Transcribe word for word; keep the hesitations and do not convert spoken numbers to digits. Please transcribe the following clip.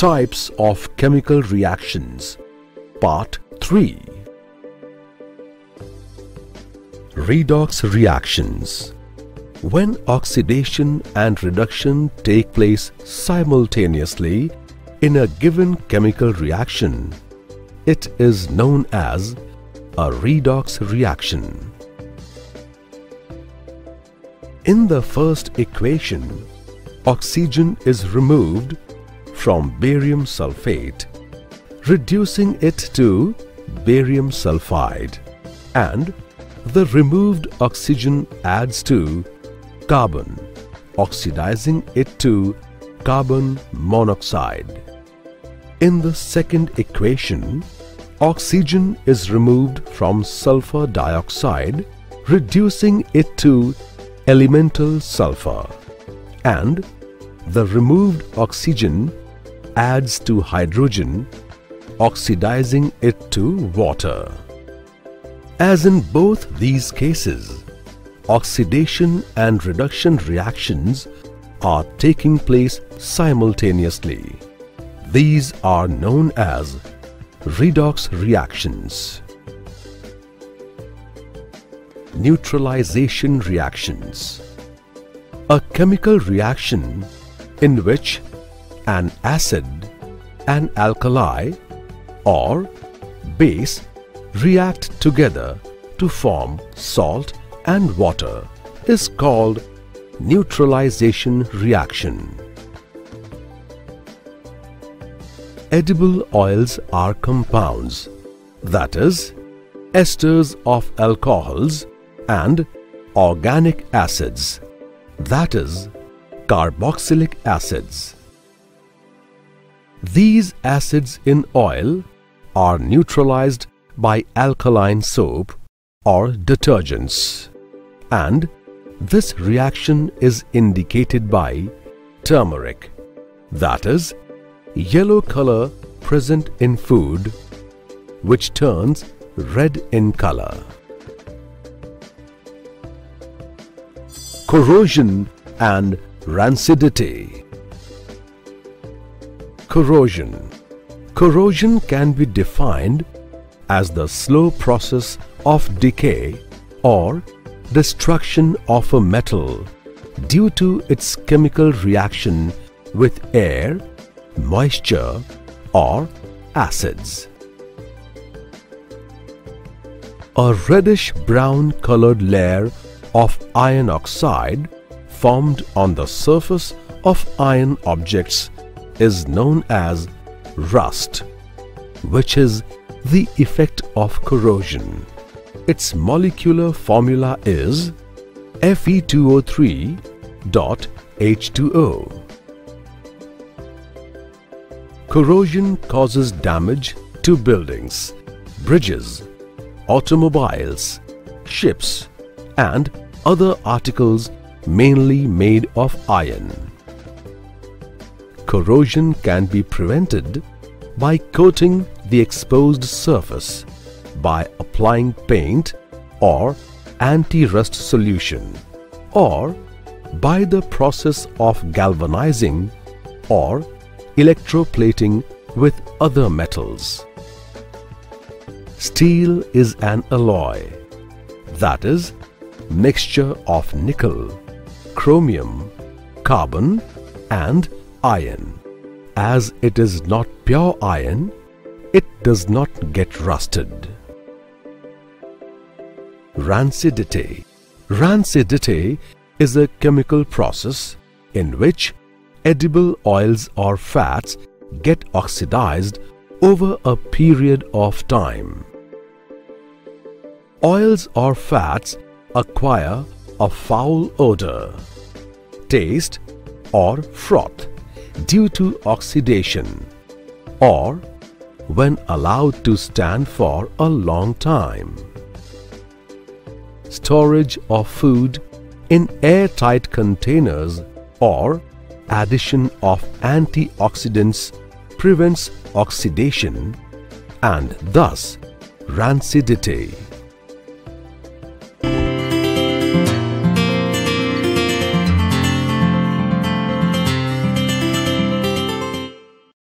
Types of Chemical Reactions, Part three. Redox Reactions. When oxidation and reduction take place simultaneously in a given chemical reaction, it is known as a redox reaction. In the first equation, oxygen is removed from barium sulfate, reducing it to barium sulfide, and the removed oxygen adds to carbon, oxidizing it to carbon monoxide. In the second equation, oxygen is removed from sulfur dioxide, reducing it to elemental sulfur, and the removed oxygen adds to hydrogen, oxidizing it to water. As in both these cases, oxidation and reduction reactions are taking place simultaneously. These are known as redox reactions. Neutralization reactions. A chemical reaction in which an acid, an alkali or base react together to form salt and water is called neutralization reaction. Edible oils are compounds, that is, esters of alcohols and organic acids, that is, carboxylic acids. These acids in oil are neutralized by alkaline soap or detergents, and this reaction is indicated by turmeric, that is, yellow color present in food, which turns red in color. Corrosion and rancidity. Corrosion. Corrosion can be defined as the slow process of decay or destruction of a metal due to its chemical reaction with air, moisture or acids. A reddish-brown colored layer of iron oxide formed on the surface of iron objects is known as rust, which is the effect of corrosion. Its molecular formula is F E two O three H two O. Corrosion causes damage to buildings, bridges, automobiles, ships, and other articles mainly made of iron. Corrosion can be prevented by coating the exposed surface by applying paint or anti-rust solution, or by the process of galvanizing or electroplating with other metals. Steel is an alloy, that is, mixture of nickel, chromium, carbon and iron. As it is not pure iron, it does not get rusted. Rancidity. Rancidity is a chemical process in which edible oils or fats get oxidized over a period of time. Oils or fats acquire a foul odor, taste or froth due to oxidation, or when allowed to stand for a long time. Storage of food in airtight containers or addition of antioxidants prevents oxidation and thus rancidity.